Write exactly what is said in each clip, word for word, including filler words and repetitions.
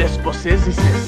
λες πως έζησες.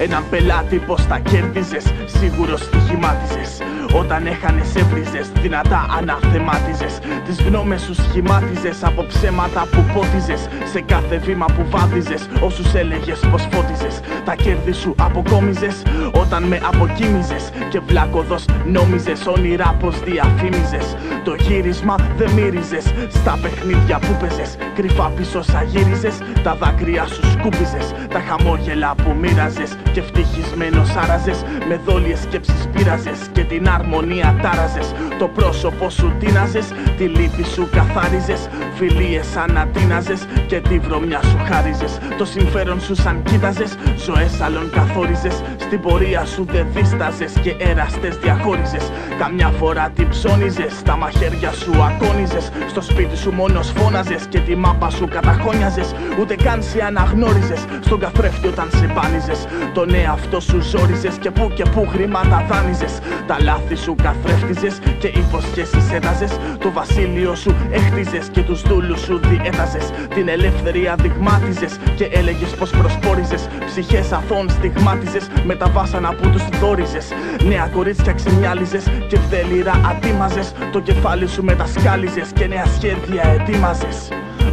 Έναν πελάτη πως τα κέρδιζες, σίγουρος στοιχημάτιζες. Όταν έχανες έβριζες, δυνατά αναθεμάτιζες. Τις γνώμες σου σχημάτιζες από ψέματα που πότιζες. Σε κάθε βήμα που βάδιζες, όσους έλεγες πως φώτιζες. Τα κέρδη σου αποκόμιζες όταν με αποκοίμιζες. Και βλάκοδος νόμιζες, όνειρα πως διαφήμιζες. Το γύρισμα δεν μύριζες στα παιχνίδια που παίζες. Κρυφά πίσω σαγύριζες, τα δάκρυα σου σκούπιζες. Τα χαμόγελα που μοίραζες και ευτυχισμένος άραζες. Με δόλιες σκέψεις πείραζες και την αρμονία τάραζες. Το πρόσωπο σου τίναζες, τη λύπη σου καθάριζες. Φιλίες ανατείναζες και τη βρωμιά σου χάριζες. Το συμφέρον σου σαν κοίταζες, ζωές άλλων καθόριζες. Στην πορεία σου δεν δίσταζες και έραστες διαχώριζες. Καμιά φορά την ψώνιζες, τα μαχαίρια σου ακόνιζες. Στο σπίτι σου μόνος φώναζες και τη μάπα σου καταχώνιαζες. Ούτε καν σε αναγνώριζες στον καθρέφτη όταν σε μπάνιζες. Τον εαυτό σου ζόριζες και που και που χρήματα δάνιζες. Τα λάθη σου καθρέφτιζες και υποσχέσεις έταζες. Το βασίλειο σου έχτιζες και τους δούλους σου διέταζες. Την ελευθερία δειγμάτιζες και έλεγες πως προσπόριζες. Ψυχές αθώων στιγμάτιζες με τα βάσανα που τους δόριζες. Νέα κορίτσια ξεμιάλιζες και βδελίρα αντίμαζες. Το κεφάλι σου μετασκάλιζες και νέα σχέδια ετοίμαζες.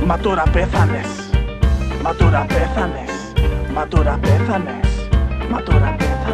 Μα τώρα πέθανες, μα τώρα πέθανες, μα τώρα πέθανες, μα τώρα πέθανες.